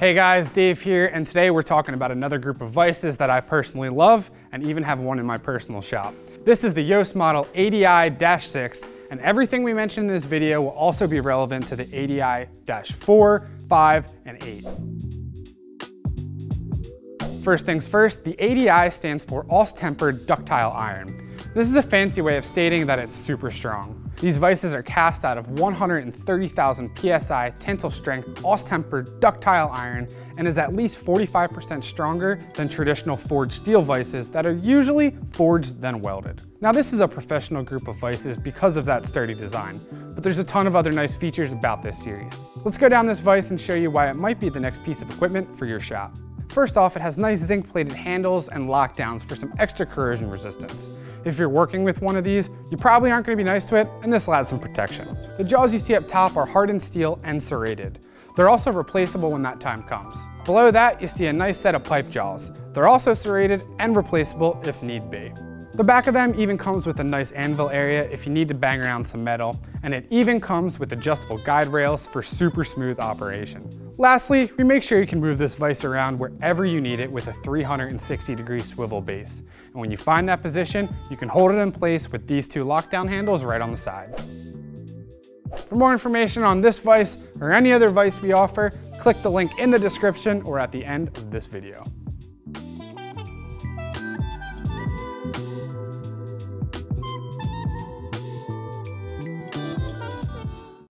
Hey guys, Dave here, and today we're talking about another group of vices that I personally love and even have one in my personal shop. This is the Yost model ADI-6, and everything we mentioned in this video will also be relevant to the ADI-4, 5, and 8. First things first, the ADI stands for Austempered Ductile Iron. This is a fancy way of stating that it's super strong. These vices are cast out of 130,000 PSI tensile strength Austempered ductile iron and is at least 45% stronger than traditional forged steel vices that are usually forged then welded. Now this is a professional group of vices because of that sturdy design, but there's a ton of other nice features about this series. Let's go down this vice and show you why it might be the next piece of equipment for your shop. First off, it has nice zinc plated handles and lockdowns for some extra corrosion resistance. If you're working with one of these, you probably aren't going to be nice to it, and this will add some protection. The jaws you see up top are hardened steel and serrated. They're also replaceable when that time comes. Below that, you see a nice set of pipe jaws. They're also serrated and replaceable if need be. The back of them even comes with a nice anvil area if you need to bang around some metal, and it even comes with adjustable guide rails for super smooth operation. Lastly, we make sure you can move this vise around wherever you need it with a 360-degree swivel base. And when you find that position, you can hold it in place with these two lockdown handles right on the side. For more information on this vise or any other vise we offer, click the link in the description or at the end of this video.